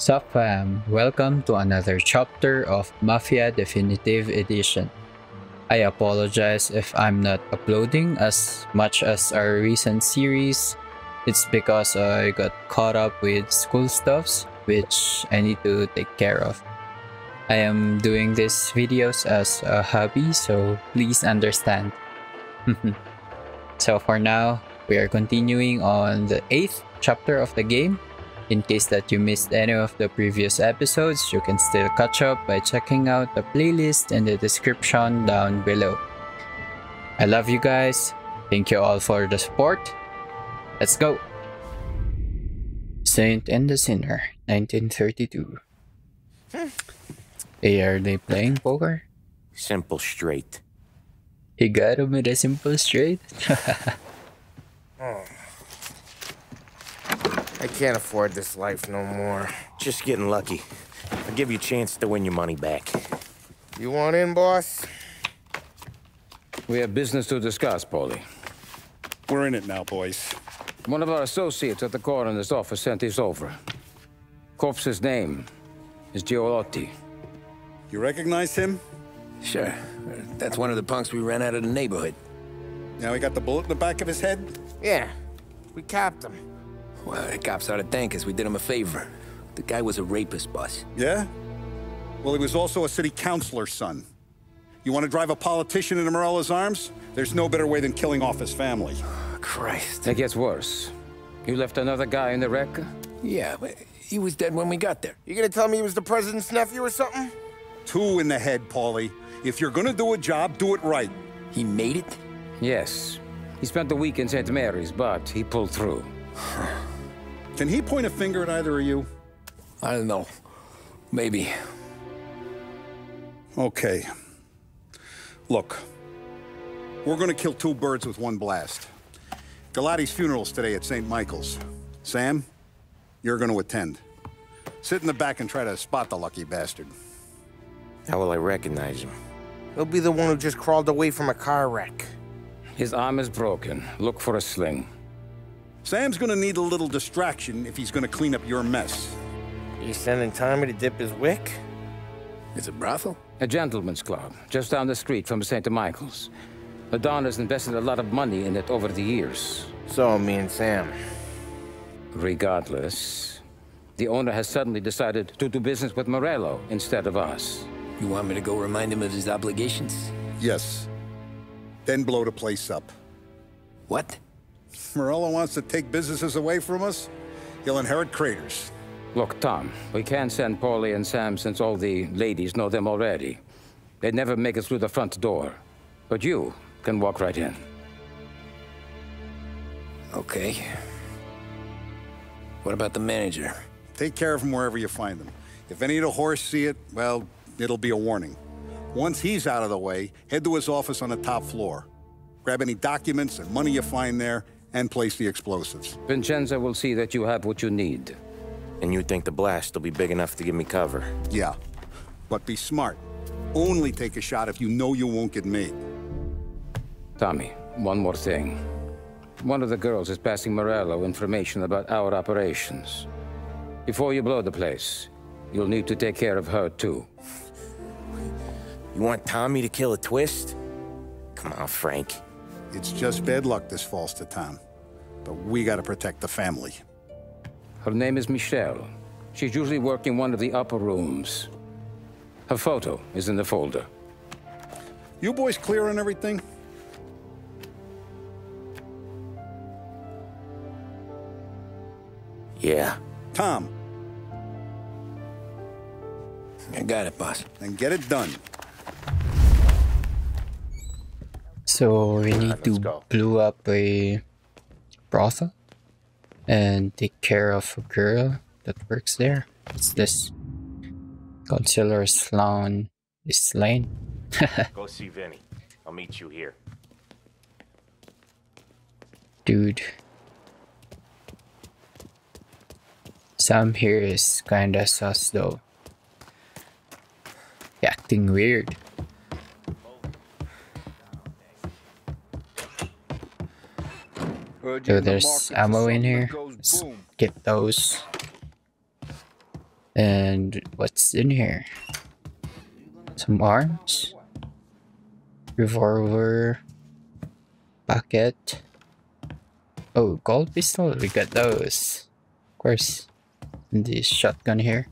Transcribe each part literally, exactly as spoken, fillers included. Sup fam, welcome to another chapter of Mafia Definitive Edition. I apologize if I'm not uploading as much as our recent series. It's because I got caught up with school stuffs which I need to take care of. I am doing these videos as a hobby, so please understand. So for now, we are continuing on the eighth chapter of the game. In case that you missed any of the previous episodes, you can still catch up by checking out the playlist in the description down below. I love you guys. Thank you all for the support. Let's go! Saint and the Sinner, nineteen thirty-two. Hmm. Hey, are they playing poker? Simple straight. He got him with a simple straight? Oh. I can't afford this life no more. Just getting lucky. I'll give you a chance to win your money back. You want in, boss? We have business to discuss, Paulie. We're in it now, boys. One of our associates at the coroner's office sent this over. Corpse's name is Gio Lotti. You recognize him? Sure. That's one of the punks we ran out of the neighborhood. Now he got the bullet in the back of his head? Yeah. We capped him. Well, the cops ought to thank us. We did him a favor. The guy was a rapist, boss. Yeah? Well, he was also a city councilor's son. You want to drive a politician into Morella's arms? There's no better way than killing off his family. Oh, Christ. That gets worse. You left another guy in the wreck? Yeah, but he was dead when we got there. You gonna tell me he was the president's nephew or something? Two in the head, Paulie. If you're gonna do a job, do it right. He made it? Yes. He spent the week in Saint Mary's, but he pulled through. Can he point a finger at either of you? I don't know. Maybe. Okay. Look. We're gonna kill two birds with one blast. Galati's funeral's today at Saint Michael's. Sam, you're gonna attend. Sit in the back and try to spot the lucky bastard. How will I recognize him? He'll be the one who just crawled away from a car wreck. His arm is broken. Look for a sling. Sam's gonna need a little distraction if he's gonna clean up your mess. You sending Tommy to dip his wick? It's a brothel? A gentleman's club, just down the street from Saint Michael's. The Don has invested a lot of money in it over the years. So, me and Sam. Regardless, the owner has suddenly decided to do business with Morello instead of us. You want me to go remind him of his obligations? Yes. Then blow the place up. What? Morello wants to take businesses away from us, he'll inherit craters. Look, Tom, we can't send Paulie and Sam since all the ladies know them already. They'd never make it through the front door. But you can walk right in. Okay. What about the manager? Take care of him wherever you find him. If any of the horse see it, well, it'll be a warning. Once he's out of the way, head to his office on the top floor. Grab any documents and money you find there, and place the explosives. Vincenzo will see that you have what you need. And you think the blast will be big enough to give me cover? Yeah, but be smart. Only take a shot if you know you won't get made. Tommy, one more thing. One of the girls is passing Morello information about our operations. Before you blow the place, you'll need to take care of her too. You want Tommy to kill a twist? Come on, Frank. It's just bad luck this falls to Tom, but we gotta protect the family. Her name is Michelle. She's usually working one of the upper rooms. Her photo is in the folder. You boys clear on everything? Yeah. Tom. I got it, boss. Then get it done. So we need to blow up a brothel and take care of a girl that works there. What's this? Counselor Sloan is slain. Go see Vinny. I'll meet you here. Dude. Sam here is kinda sus though. Acting weird. So there's ammo in here. Let's get those. And what's in here? Some arms, revolver, bucket. Oh, gold pistol, we got those. Of course. And this shotgun here.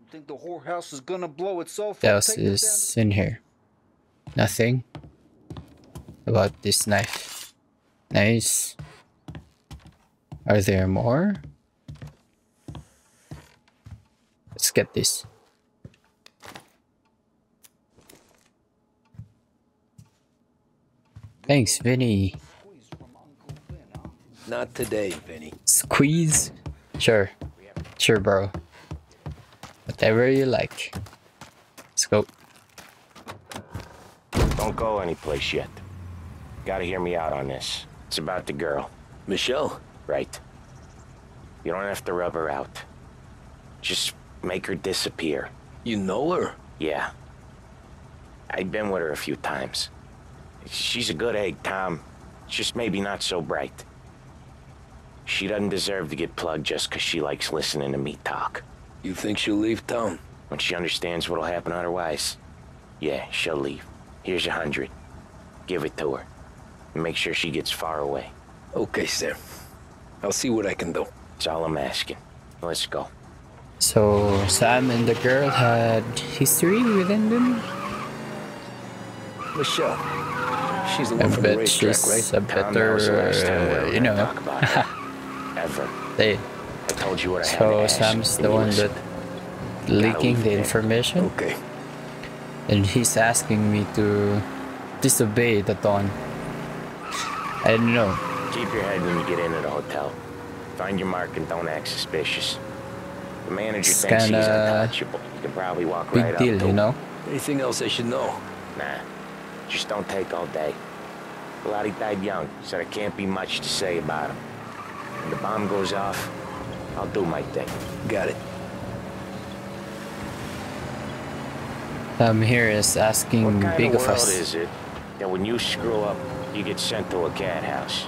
You think the whorehouse is gonna blow itself? What else is in here? Nothing. About this knife. Nice. Are there more? Let's get this. Thanks, Vinny. Not today, Vinny. Squeeze? Sure. Sure, bro. Whatever you like. Let's go. Don't go anyplace yet. Gotta hear me out on this. It's about the girl. Michelle? Right. You don't have to rub her out. Just make her disappear. You know her? Yeah. I've been with her a few times. She's a good egg, Tom. Just maybe not so bright. She doesn't deserve to get plugged just because she likes listening to me talk. You think she'll leave town? When she understands what'll happen otherwise, yeah, she'll leave. Here's a hundred. Give it to her. And make sure she gets far away. Okay, Sam. I'll see what I can do. That's all I'm asking. Let's go. So, Sam and the girl had history within them? Michelle. She's a I bet she's right? a better, uh, you know. Ever. They. I told you what I so had Sam's the one that leaking the information. Okay. And he's asking me to disobey the Don. I don't know. Keep your head when you get into the hotel. Find your mark and don't act suspicious. The manager it's thinks he's untouchable. You can probably walk big right deal, up to you know? Him. Anything else I should know? Nah. Just don't take all day. Galati died young, so there can't be much to say about him. When the bomb goes off, I'll do my thing. Got it. Um, here is asking what big kind of, of world us. Is it that when you screw up, you get sent to a cat house?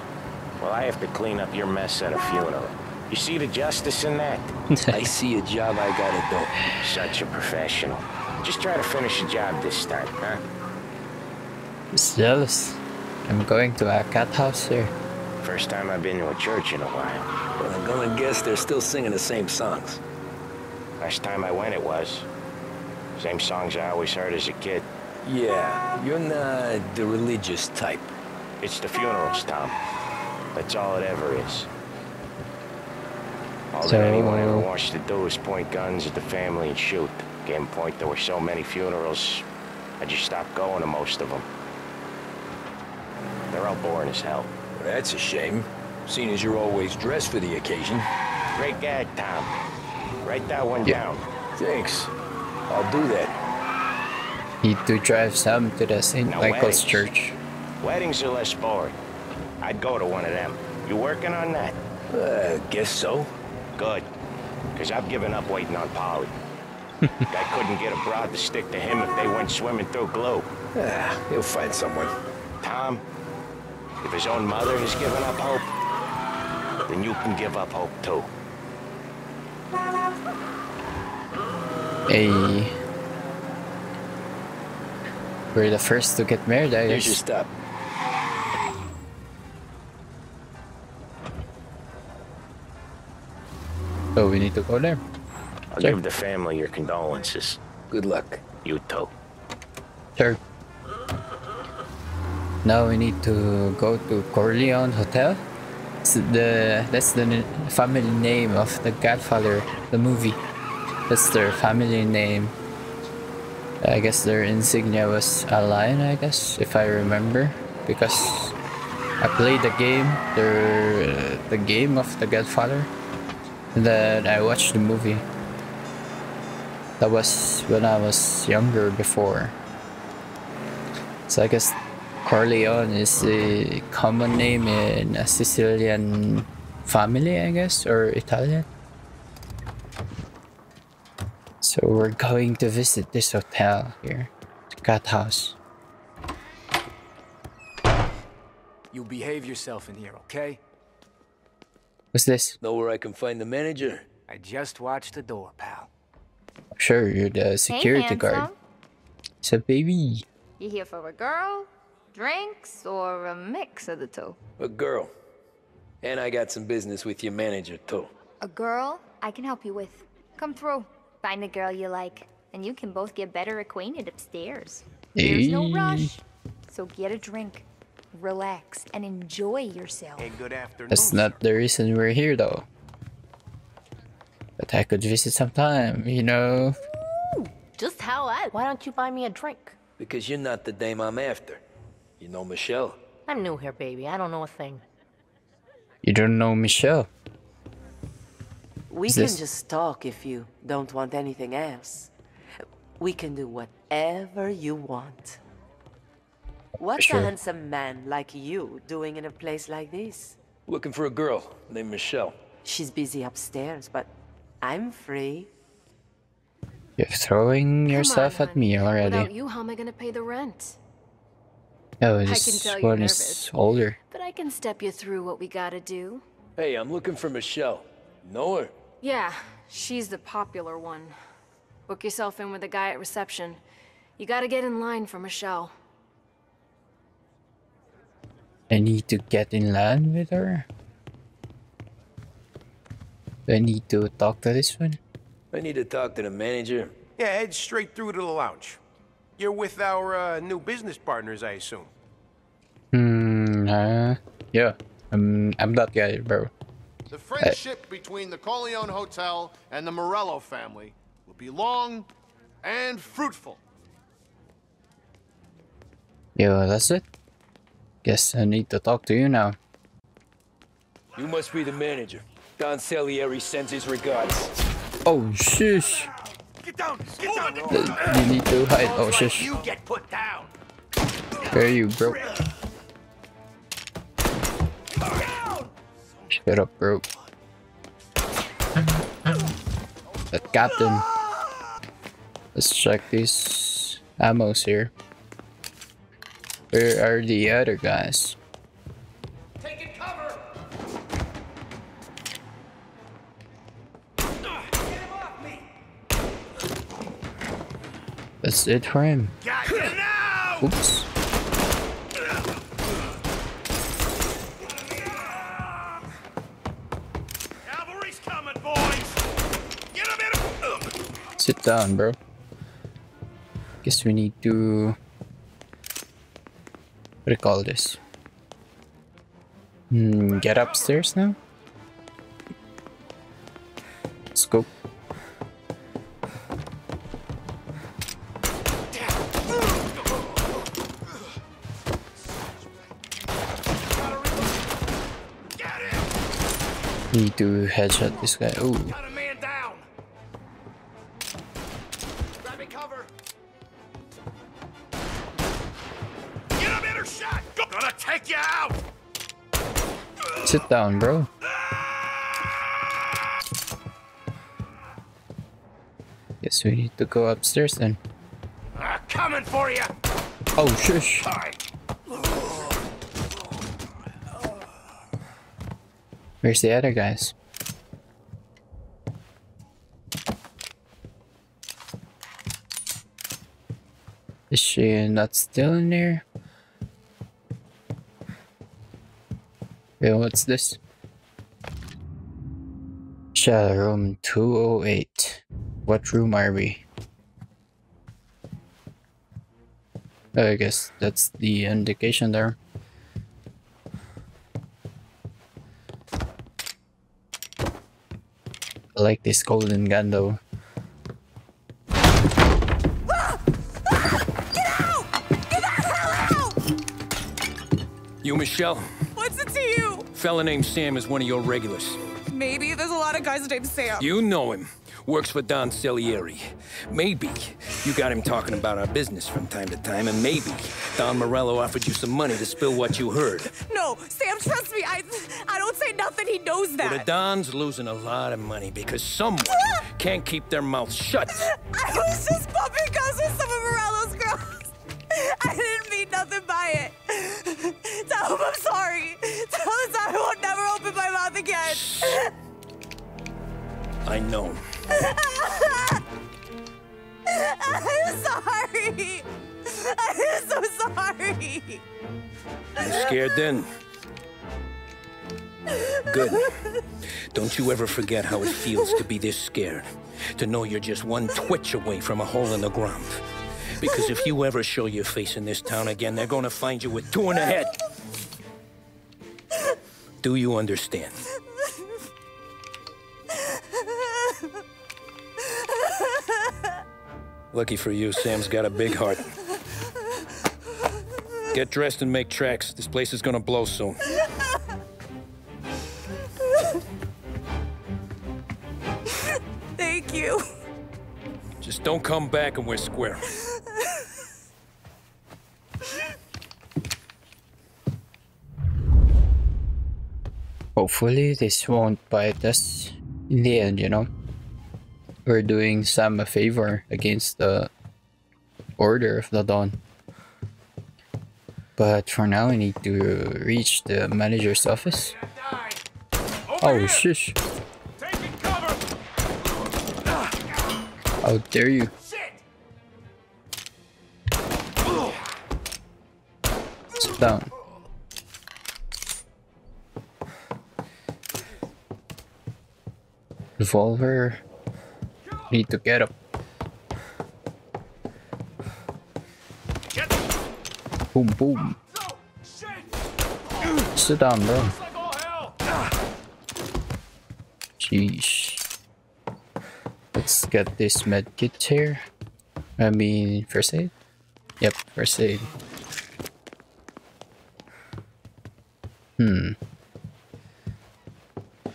Well, I have to clean up your mess at a funeral. You see the justice in that? I see a job I gotta do. Such a professional. Just try to finish the job this time, huh? It's jealous. I'm going to a cat house here. First time I've been to a church in a while. Well, I'm gonna guess they're still singing the same songs. Last time I went, it was. Same songs I always heard as a kid. Yeah, you're not the religious type. It's the funerals, Tom. That's all it ever is. All so... that anyone ever wants to do is point guns at the family and shoot. Game point, there were so many funerals, I just stopped going to most of them. They're all boring as hell. Well, that's a shame, seeing as you're always dressed for the occasion. Great gag, Tom. Write that one yeah. down. Thanks. I'll do that. Need to drive Sam to the Saint Michael's Church. Weddings are less boring. I'd go to one of them. You working on that? Uh, guess so. Good. Because I've given up waiting on Paulie. I couldn't get a broad to stick to him if they went swimming through glue. Ah, he'll find someone. Tom, if his own mother has given up hope, then you can give up hope too. Hey. We're the first to get married, I guess. Here's your stop. So we need to go there. I'll sure. give the family your condolences. Good luck. You too. Sure. Now we need to go to Corleone Hotel. It's the, that's the family name of the Godfather, the movie. That's their family name. I guess their insignia was a lion, I guess, if I remember. Because I played the game, their, uh, the game of the Godfather. And then I watched the movie. That was when I was younger before. So I guess Corleone is a common name in a Sicilian family, I guess, or Italian. So we're going to visit this hotel here, the cat house. You behave yourself in here, okay? What's this? Know where I can find the manager? I just watched the door, pal. Sure, you're the security hey, guard. So, baby. You here for a girl, drinks, or a mix of the two? A girl. And I got some business with your manager, too. A girl I can help you with. Come through. Find a girl you like. And you can both get better acquainted upstairs. Hey. There's no rush. So get a drink, relax, and enjoy yourself. Hey, good afternoon. That's not the reason we're here, though. But I could visit sometime, you know. Ooh, just how I... Why don't you buy me a drink? Because you're not the dame I'm after. You know Michelle? I'm new here, baby. I don't know a thing. You don't know Michelle? We Is can this... just talk if you don't want anything else. We can do whatever you want. What's sure. a handsome man like you doing in a place like this? Looking for a girl named Michelle. She's busy upstairs, but I'm free. You're throwing yourself on, at me already. Without you, how am I gonna pay the rent? Oh, this one is older. But I can step you through what we gotta do. Hey, I'm looking for Michelle. Know her? Yeah, she's the popular one. Book yourself in with a guy at reception. You gotta get in line for Michelle. I need to get in line with her? I need to talk to this one? I need to talk to the manager. Yeah, head straight through to the lounge. You're with our uh, new business partners, I assume. Hmm, uh, yeah. I'm, I'm that guy, bro. The friendship I... between the Corleone Hotel and the Morello family will be long and fruitful. Yeah, that's it. Guess I need to talk to you now. You must be the manager. Don Salieri sends his regards. Oh, shush. Get down, get down. Uh, you need to hide. Oh, shush. You get put down. Where are you, bro? Shut up, bro. That captain. Let's check these ammos here. Where are the other guys? That's it for him. Oops. Cavalry's coming, boys. Get him in. Sit down, bro. Guess we need to recall this. Hmm, get upstairs now. Let's go. Need to headshot this guy. Oh, sit down, bro. Guess we need to go upstairs then. Uh, coming for you. Oh, shush. Where's the other guys? Is she not still in there? Wait, what's this? Shell room two oh eight. What room are we? I guess that's the indication there. I like this golden gun though. Ah! Ah! Get out! Get the hell out! You, Michelle? What's it to you? Fella named Sam is one of your regulars. Maybe there's a lot of guys named Sam. You know him. Works for Don Salieri. Maybe you got him talking about our business from time to time, and maybe Don Morello offered you some money to spill what you heard. No, Sam, trust me. I, I don't say nothing. He knows that. Well, the Don's losing a lot of money because someone can't keep their mouth shut. I was just bumping guns with some of Morello's girls. I didn't mean nothing by it. Tell him I'm sorry. Tell him I won't never open my mouth again. I know. I'm sorry. I'm so sorry. You scared then? Good. Don't you ever forget how it feels to be this scared. To know you're just one twitch away from a hole in the ground. Because if you ever show your face in this town again, they're gonna find you with two in the head. Do you understand? Lucky for you, Sam's got a big heart. Get dressed and make tracks. This place is gonna blow soon. Thank you. Just don't come back and we're square. Hopefully this won't bite us in the end, you know? We're doing Sam a favor against the order of the Don. But for now we need to reach the manager's office. Oh shush. How dare you? Sit down. Revolver. Need to get up. Get boom, boom. Oh, sit down, bro. Like jeez. Let's get this medkit here. I mean, first aid? Yep, first aid. Hmm.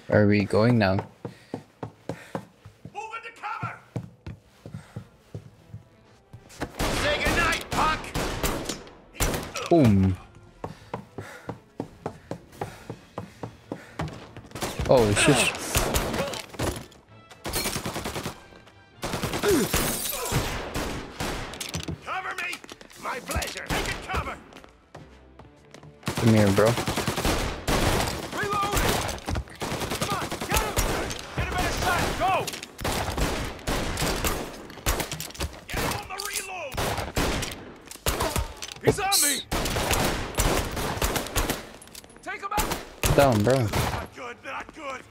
Where are we going now? Boom. Oh shit. Cover me. My pleasure. Take it cover. Come here, bro. Reloading. Come on, get him. Get him out of sight. Go. Get him on the reload. He's oops. On me. Down, bro. Not good, not good.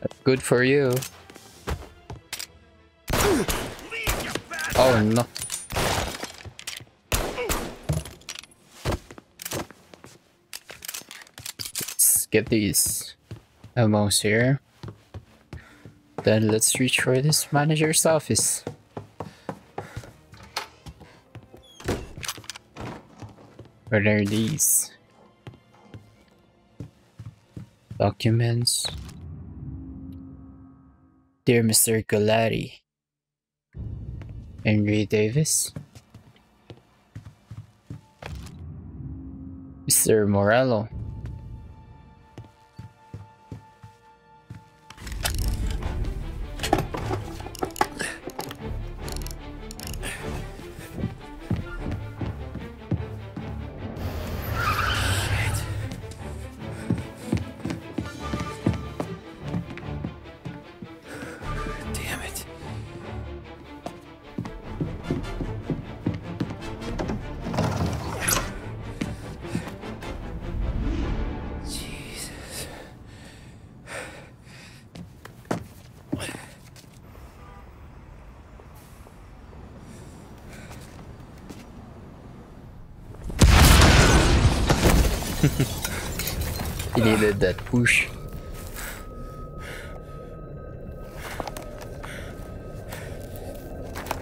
That's good for you. Leave, you bastard. Oh no. Let's get these ammos here. Then let's reach for this manager's office. What are these? Documents. Dear Mister Galati. Henry Davis. Mister Morello. He needed that push.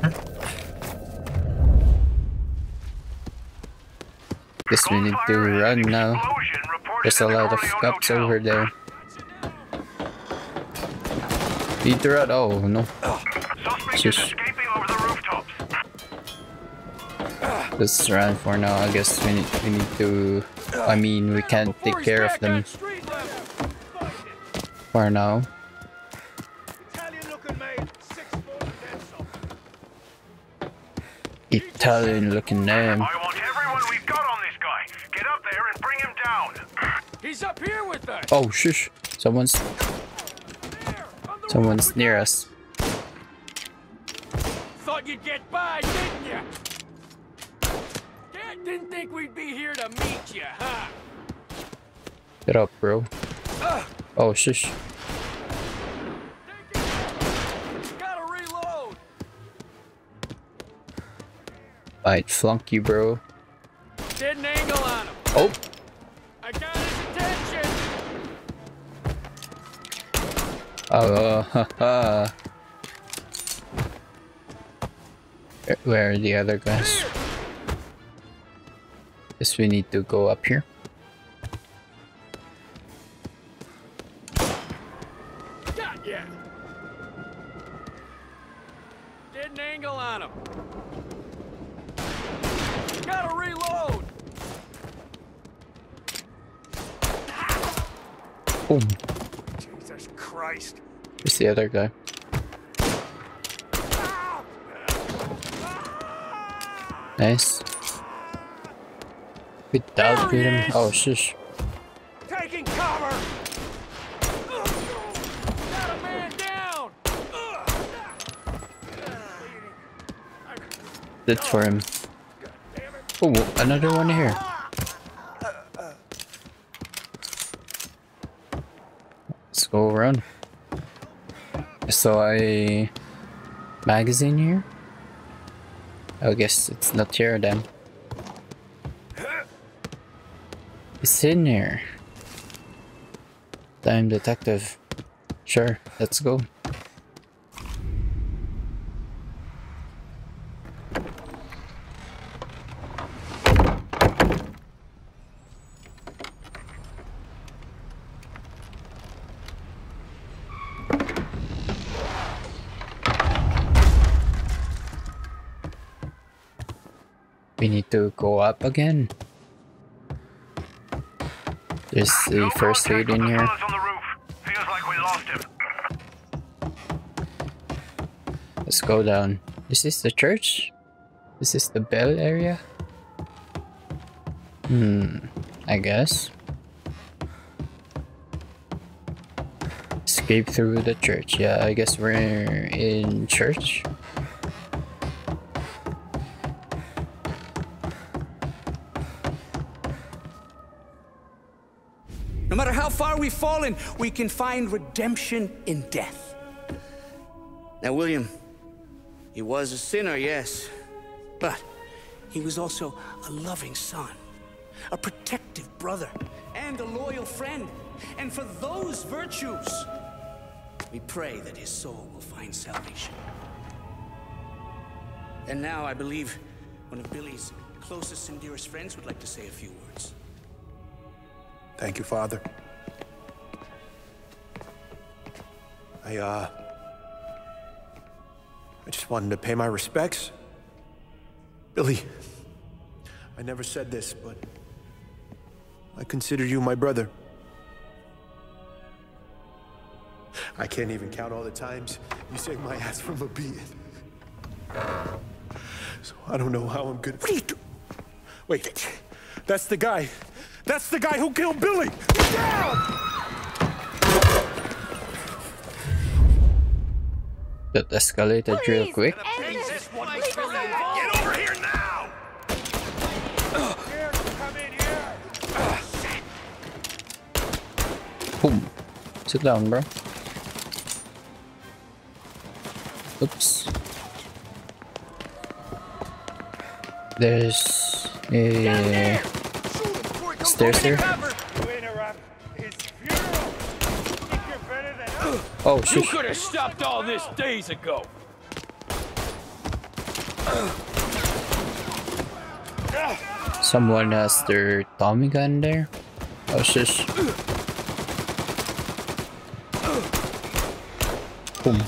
Huh? Guess we need to run now. There's a lot of cops over there. Need to run. Oh no. Just let's run for now. I guess we need, we need to. I mean, we can't take care of them for now. Italian looking name. I want everyone we've got on this guy. Get up there and bring him down. He's up here with us. Oh, shush. Someone's. Someone's near us. Thought you'd get by, didn't ya? Didn't think we'd be here to meet ya, huh? Get up, bro. Uh, oh, shush. Gotta reload. I'd flunk you, bro. Did an angle on him. Oh. I got his attention. Oh, ha ha. Where are the other guys? Here. Guess we need to go up here. Got ya. Did an angle on him. Gotta reload. Boom. Jesus Christ. It's the other guy. Nice. Good dog, beat him. Oh, shush. Taking cover. Got a man down. That's for him. Oh, another one here. Let's go around. I saw a magazine here. I guess it's not here then. It's in here. Dime detective. Sure, let's go. We need to go up again. There's the first aid in here. Feels like we lost him. Let's go down. Is this the church? Is this the bell area? Hmm, I guess. Escape through the church. Yeah, I guess we're in church. No matter how far we've fallen, we can find redemption in death. Now, William, he was a sinner, yes, but he was also a loving son, a protective brother, and a loyal friend. And for those virtues, we pray that his soul will find salvation. And now, I believe one of Billy's closest and dearest friends would like to say a few words. Thank you, Father. I, uh... I just wanted to pay my respects. Billy, I never said this, but I consider you my brother. I can't even count all the times you saved my ass from a beating. So I don't know how I'm good... What are you doing? Wait, that's the guy. That's the guy who killed Billy! Get down! That escalated Please, real quick. This one Get over here now! Uh, here, come in here. Uh, Boom. Sit down, bro. Oops. There's a... Stairs here. Oh, shit. You could have stopped all this days ago. Someone has their Tommy gun there. Oh, shit. Boom.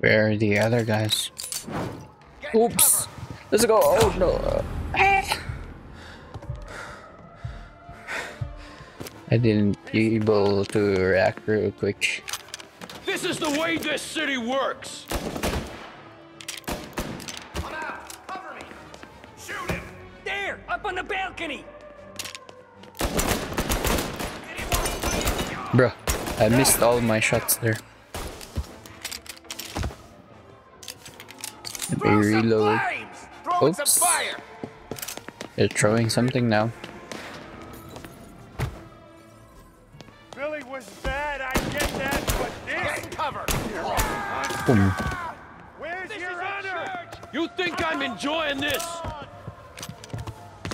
Where are the other guys? Oops. Let's go. Oh, no. I didn't be able to react real quick. This is the way this city works. I'm out. Cover me. Shoot him. There, up on the balcony. Bruh. I missed all my shots there. They reload. Oops. They're throwing something now. Boom. Where's your honor? You think I'm enjoying this?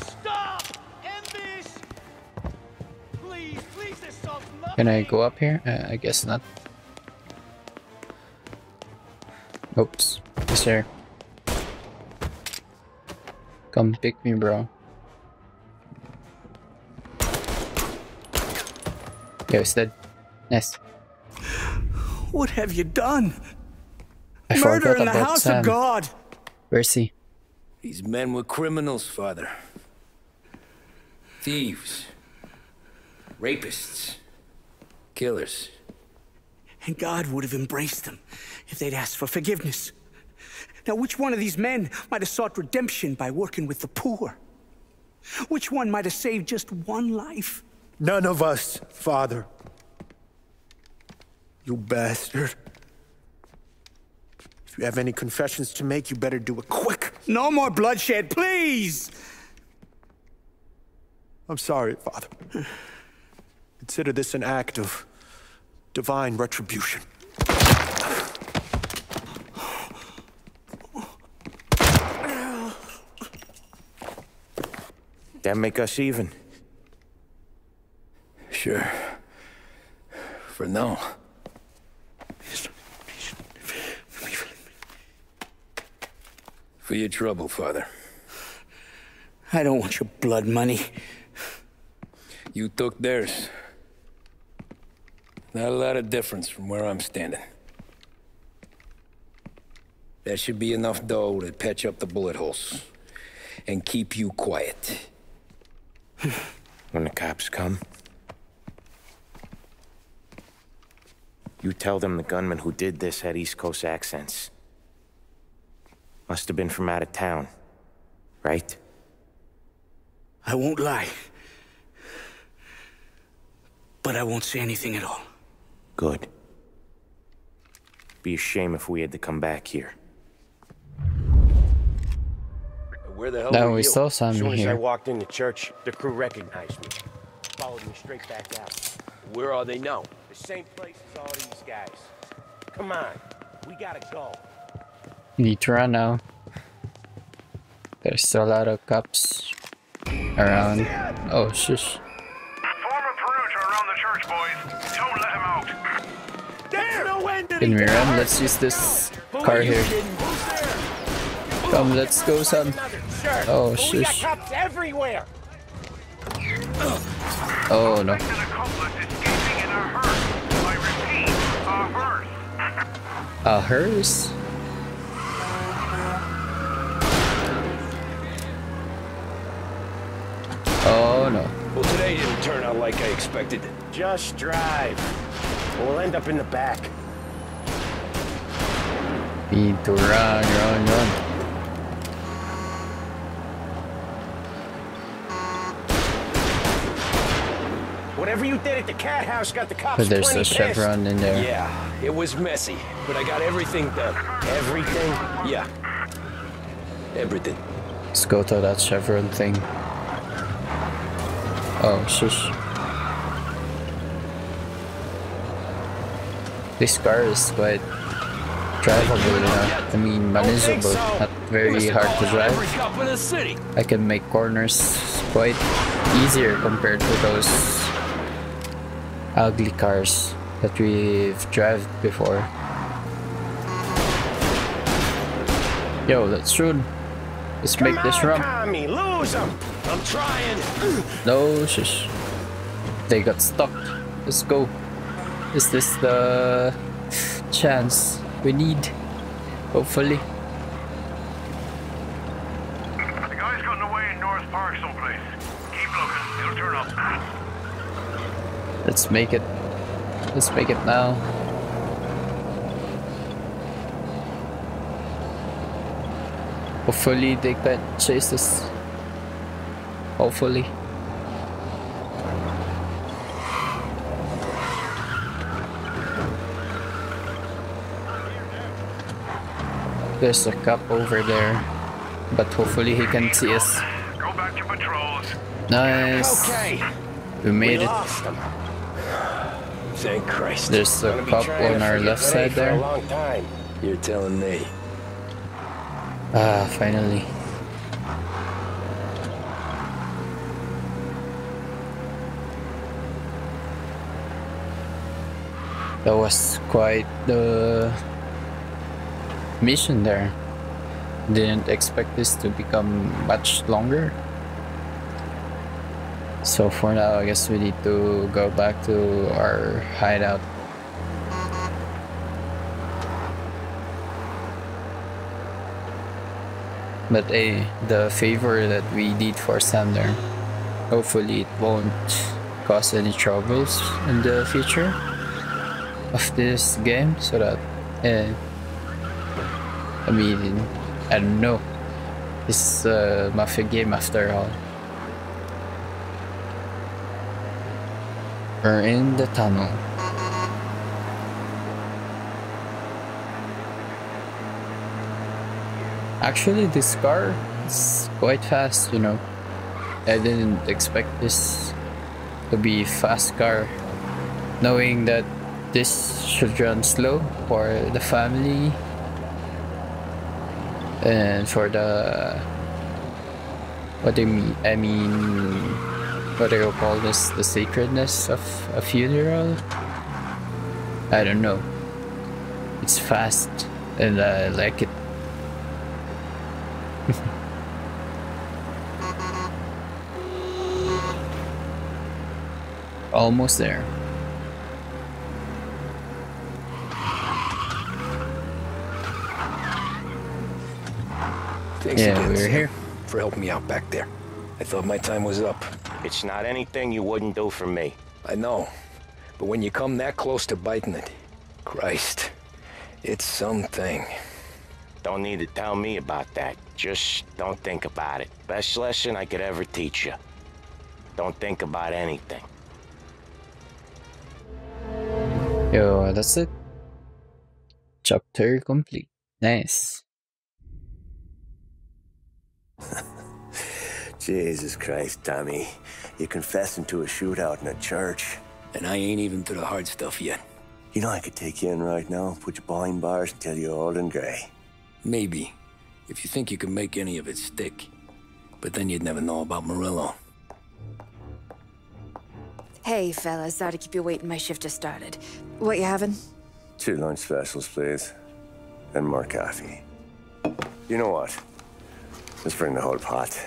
Stop! End this! Please, please, this song's nothing. Can I go up here? Uh, I guess not. Oops. Yes, sir. Come pick me, bro. Yeah, it's dead. Nice. What have you done? I Murder in the house Sam. of God. Where's he? These men were criminals, Father. Thieves. Rapists. Killers. And God would have embraced them if they'd asked for forgiveness. Now, which one of these men might have sought redemption by working with the poor? Which one might have saved just one life? None of us, Father. You bastard. If you have any confessions to make, you better do it quick. No more bloodshed, please! I'm sorry, Father. Consider this an act of divine retribution. That make us even? Sure. For now. For your trouble, Father. I don't want your blood money. You took theirs. Not a lot of difference from where I'm standing. That should be enough dough to patch up the bullet holes and keep you quiet. When the cops come, you tell them the gunman who did this had East Coast accents. Must have been from out of town, right? I won't lie. But I won't say anything at all. Good. Be a shame if we had to come back here. Where the hell no, were we you? Saw Sam here. As soon as I walked in the church, the crew recognized me. Followed me straight back out. Where are they now? The same place as all these guys. Come on, we gotta go. Need to run now. There's still a lot of cops around. Oh, shush. Form a perimeter around the church, boys. Don't let him out. There's no end to Can we run? Let's use this car here. Come, let's go, son. Oh, shush. Oh, no. A hearse? Oh no. Well, today didn't turn out like I expected. Just drive. We'll end up in the back. Need to run, run, run. Whatever you did at the cat house got the cops plenty pissed. But there's a chevron in there. Yeah, it was messy, but I got everything done. Everything? Yeah. Everything. Let's go to that chevron thing. Oh, shush. This car is quite drivable now. I mean, manageable. Not very hard to drive. I can make corners quite easier compared to those ugly cars that we've driven before. Yo, let's run. Let's make this run. I'm trying. No, shush. They got stuck. Let's go. Is this the chance we need? Hopefully. The guy's gotten away in North Park someplace. Keep looking. It'll turn up. Let's make it. Let's make it now. Hopefully they can't chase us. Hopefully. There's a cop over there, but hopefully he can see us. Go back to patrols. Nice. Okay. We made we it. Thank Christ. There's a cop on our left side there. You're telling me. Ah, finally. That was quite the mission there. Didn't expect this to become much longer. So for now, I guess we need to go back to our hideout. But hey, the favor that we did for Sam there. Hopefully it won't cause any troubles in the future of this game, so that eh, I mean, I don't know, it's a mafia game after all. We're in the tunnel. Actually this car is quite fast, you know. I didn't expect this to be a fast car, knowing that this should run slow for the family and for the what I mean I mean what do you call this, the sacredness of a funeral? I don't know. It's fast and I like it. Almost there. Thanks yeah, again, we're Sam, here for helping me out back there. I thought my time was up. It's not anything you wouldn't do for me. I know, but when you come that close to biting it, Christ, it's something. Don't need to tell me about that. Just don't think about it. Best lesson I could ever teach you. Don't think about anything. Yo, that's it. Chapter complete. Nice. Jesus Christ, Tommy. You're confessing to a shootout in a church. And I ain't even through the hard stuff yet. You know I could take you in right now, put you behind bars until you're old and gray. Maybe. If you think you can make any of it stick. But then you'd never know about Morello. Hey, fellas. Sorry to keep you waiting. My shift just started. What you having? Two lunch specials, please. And more coffee. You know what? Let's bring the whole pot.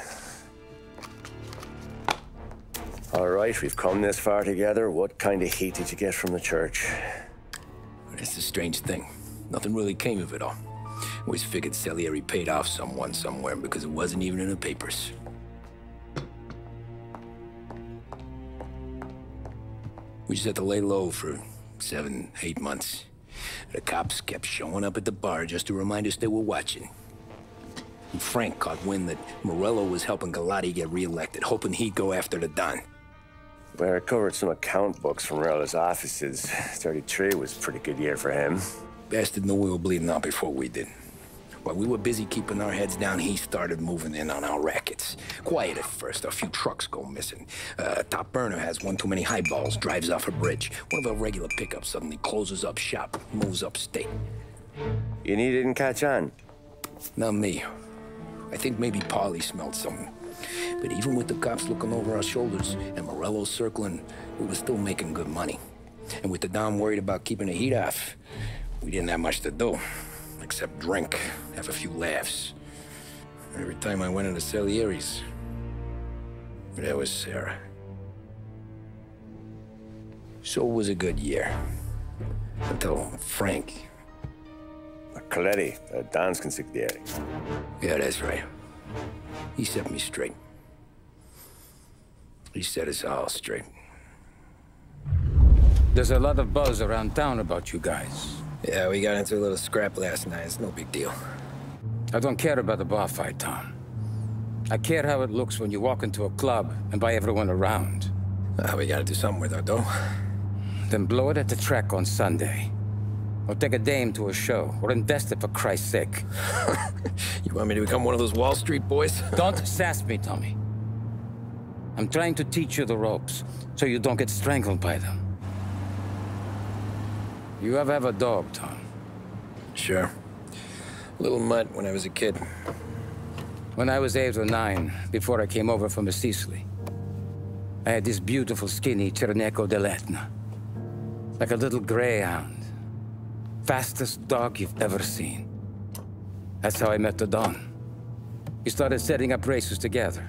All right, we've come this far together. What kind of heat did you get from the church? It's a strange thing. Nothing really came of it all. Always figured Salieri paid off someone somewhere because it wasn't even in the papers. We just had to lay low for seven, eight months. The cops kept showing up at the bar just to remind us they were watching. And Frank caught wind that Morello was helping Galati get reelected, hoping he'd go after the Don. Well, I recovered some account books from Morello's offices. thirty-three was a pretty good year for him. Bastard knew we were bleeding out before we did. While we were busy keeping our heads down, he started moving in on our rackets. Quiet at first, a few trucks go missing. Uh, top burner has one too many highballs, drives off a bridge. One of our regular pickups suddenly closes up shop, moves upstate. And he didn't catch on? Not me. I think maybe Paulie smelled something. But even with the cops looking over our shoulders and Morello circling, we were still making good money. And with the Don worried about keeping the heat off, we didn't have much to do, except drink, have a few laughs. Every time I went into Salieri's, there was Sarah. So it was a good year, until Frank. Colletti, uh, Don's Consigliari. Yeah, that's right. He set me straight. He set us all straight. There's a lot of buzz around town about you guys. Yeah, we got into a little scrap last night. It's no big deal. I don't care about the bar fight, Tom. I care how it looks when you walk into a club and by everyone around. Uh, we gotta do something with our dough. Then blow it at the track on Sunday. Or take a dame to a show. Or invest it, for Christ's sake. You want me to become one of those Wall Street boys? Don't sass me, Tommy. I'm trying to teach you the ropes, so you don't get strangled by them. You ever have a dog, Tom? Sure. Little mutt when I was a kid. When I was eight or nine, before I came over from Sicily, I had this beautiful skinny Cerneco dell'Etna. Like a little greyhound. Fastest dog you've ever seen. That's how I met the Don. We started setting up races together.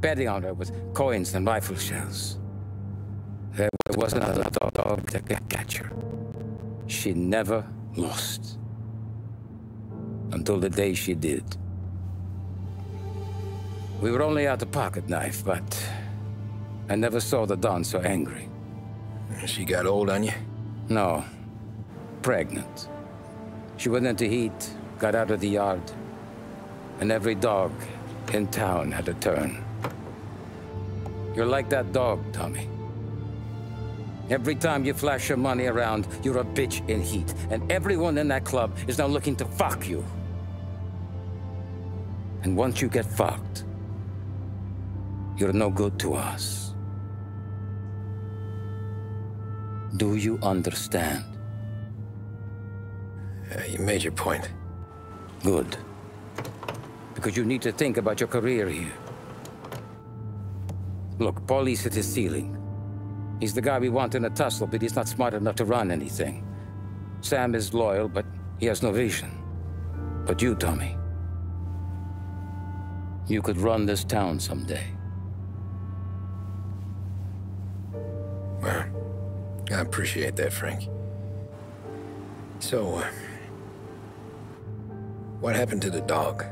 Betting on her with coins and rifle shells. There was another dog that could catch her. She never lost. Until the day she did. We were only out a pocket knife, but I never saw the Don so angry. She got old on you? No. Pregnant. She went into heat, got out of the yard, and every dog in town had a turn. You're like that dog, Tommy. Every time you flash your money around, you're a bitch in heat, and everyone in that club is now looking to fuck you. And once you get fucked, you're no good to us. Do you understand? Uh, you made your point. Good. Because you need to think about your career here. Look, Paulie's hit his ceiling. He's the guy we want in a tussle, but he's not smart enough to run anything. Sam is loyal, but he has no vision. But you, Tommy, you could run this town someday. Well, I appreciate that, Frank. So, uh, what happened to the dog?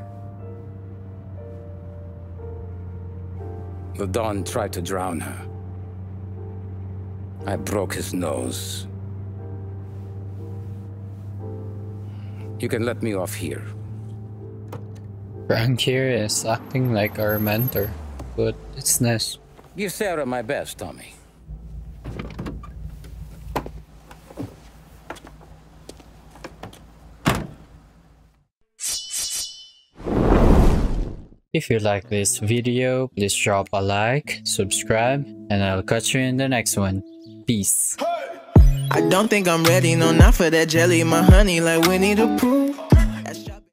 The Don tried to drown her. I broke his nose. You can let me off here. Frank here is acting like our mentor, but it's nice. Give Sarah my best, Tommy. If you like this video, please drop a like, subscribe, and I'll catch you in the next one. Peace. I don't think I'm ready, no, not for that jelly, my honey, like Winnie the Pooh.